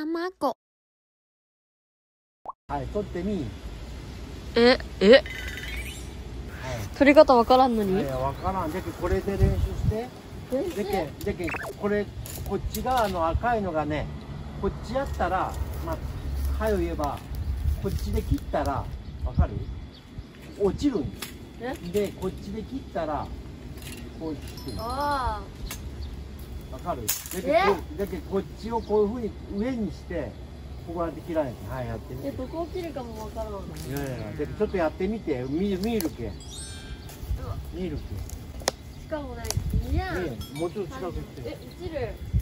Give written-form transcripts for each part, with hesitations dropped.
卵。はい、取ってみ。え。取り方わからんのに。わからん。でけこれで練習して。でけこれこっち側の赤いのがね、こっちやったら、まあはよ言えばこっちで切ったらわかる？落ちるんです。でこっちで切ったらこう切る。ああ。わかる？でけこっちをこういうふうに上にして。ここはできない。はい、やってみて。どこを切るかもわからない。いや、でちょっとやってみて、見るけ。見るけ。しかもね、いや。もうちょっと近くして。え、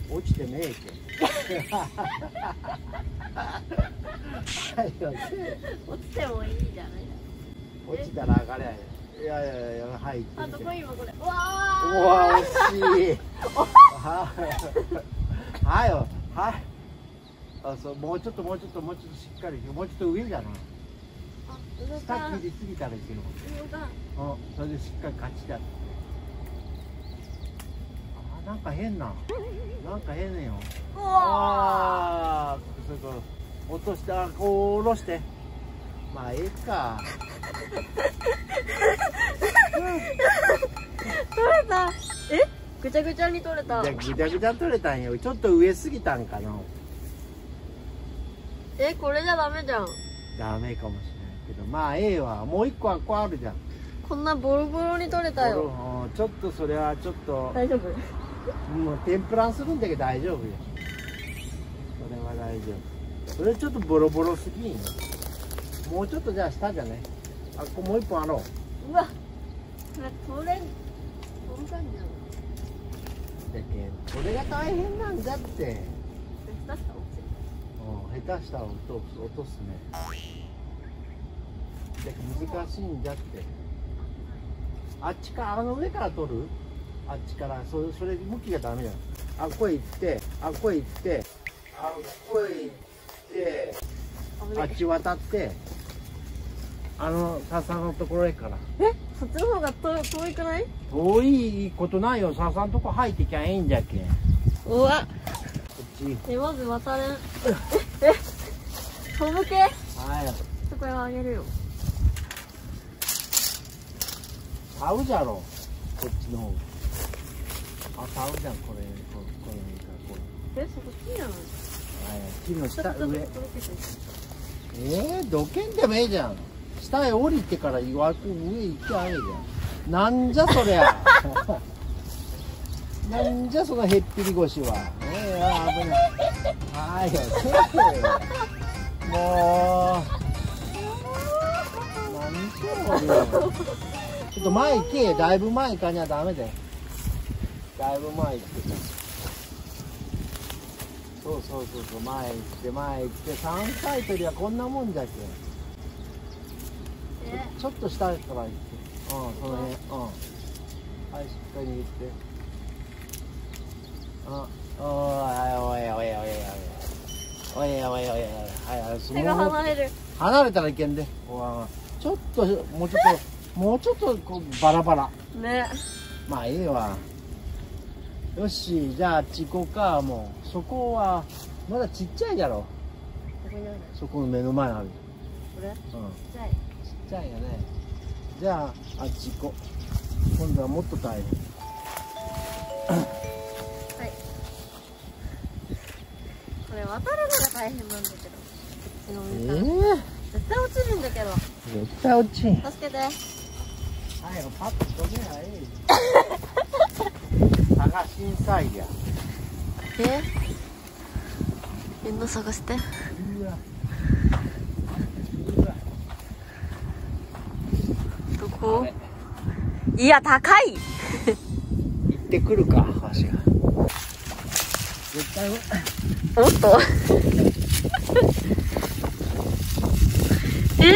落ちる。落ちてねえけ。落ちてもいいじゃない。落ちたら上がれ。いや、はい。あとこいわ、これ。わあ。惜しい。はいよ、はい。あ、そう、もうちょっとしっかり、もうちょっと上じゃない。下切りすぎたらいけるもん。それでしっかり勝ちだ。あ、なんか変ねよ。ああ、それと落とした、こう下ろして。まあ、ええか。取れた。え、ぐちゃぐちゃに取れた。ぐちゃぐちゃ取れたんよ。ちょっと上すぎたんかな。え、これじゃダメじゃん。ダメかもしれないけど、まあええわ。もう一個はこうあるじゃん。こんなボロボロに取れたよ。ちょっとそれはちょっと大丈夫。もう天ぷらにするんだけど大丈夫よ。それは大丈夫。それちょっとボロボロすぎんよ。もうちょっとじゃあ下じゃね。あ、こもう一本あろう。うわ、取れんじゃん。だけどこれが大変なんだって。下手したら落とすね。難しいんだって。あっちから、あの上から取る。あっちから、それ向きがダメじゃん。あっこへ行って、あっこへ行って。あっこへ行って。あっち渡って。あの笹のところへから。え、そっちの方が遠いくない？遠いことないよ。笹のとこ入ってきゃいいんじゃっけ。うわ。え、まず渡れん。え、飛ぶけ。はい。そこへあげるよ。買うじゃろ。こっちの方。あ、買うじゃん。これ。え、そこ木じゃない。木の下上。どけんでもいいじゃん。下へ降りてから上行きゃいいじゃん。なんじゃそりゃ。なんじゃそのへっぴり腰は。危ない。はいよ、もう。何しようよ。ちょっと前行け、だいぶ前行かにはダメだよ。だいぶ前行って。そう、前行って、3回取りはこんなもんじゃけ。ちょっと下から行って。その辺。はい、しっかり握って。おい、手が離れる。離れたらいけんで。ちょっともうちょっとこうバラバラ。ね。まあいいわ。よし、じゃああっち行こうか。もうそこはまだちっちゃいじゃろ。そこの目の前ある。これ？うん。ちっちゃいよね。じゃああっち行こう。今度はもっと大変。これ渡るのが大変なんだけど。絶対落ちるんだけど。絶対落ちん。助けて。はい、パッと取れない。探しんさいや。みんな探して。うわ。どこ？いや、高い。行ってくるか、橋が。絶対は。おっと生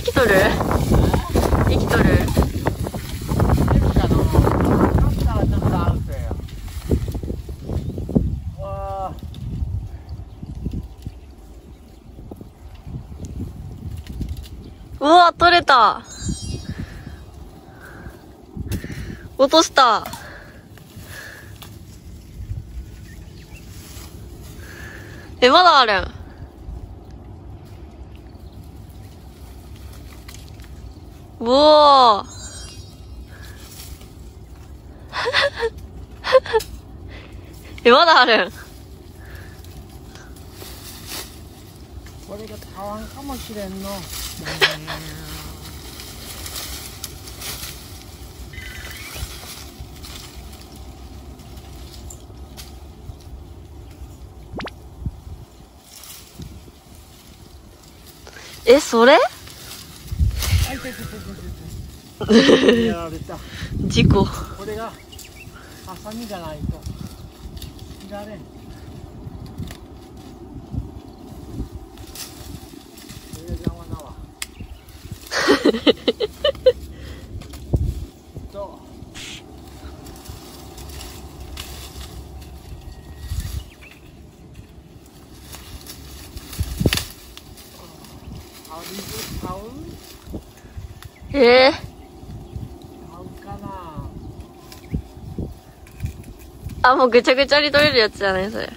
きとる？生きとる？うわ、取れた。落とした。え、まだあるん。おー。え、まだあるん。これが買わんかもしれんの。え、それ？やられた。事故。これがハサミじゃないといられん。ええー、買うかなあ。もうぐちゃぐちゃに取れるやつじゃないそれ。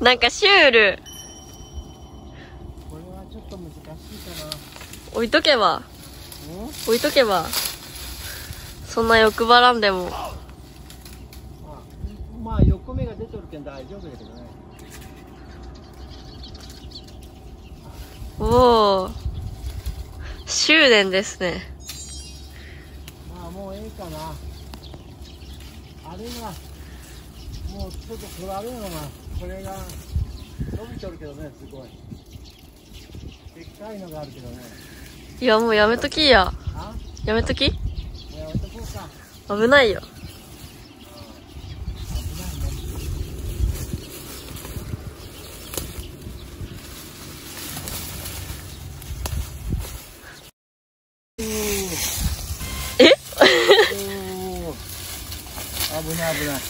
なんかシュール。これはちょっと難しいかな。置いとけば、置いとけば、そんな欲張らんでも。まあ横目が出てるけん大丈夫だけどね。おお、執念ですね。まあもうええかな。あれがもうちょっと取られるのが、これが伸びとるけどね、すごいでっかいのがあるけどね。いやもうやめときや。やめとき。やめとこうか。危ないよ。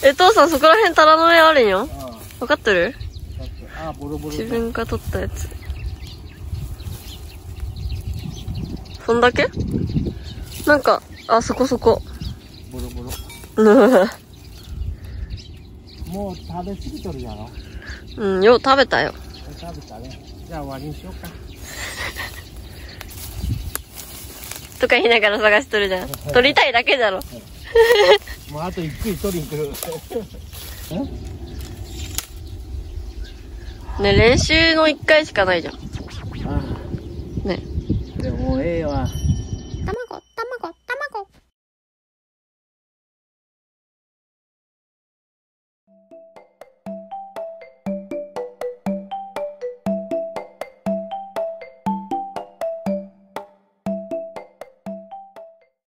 え、父さんそこら辺タラの芽あるんよ。分かってる？ああ、ボロボロ。自分が取ったやつ。そんだけ？なんか、あ、そこそこ。ボロボロ。もう食べ過ぎとるやろ。うん、よう食べたよ。食べたね。じゃあ終わりにしようか。とか言いながら探しとるじゃん。取りたいだけだろ。もうあとゆっくり取りに来る。ね、練習の1回しかないじゃん。ああね。でももうええわ。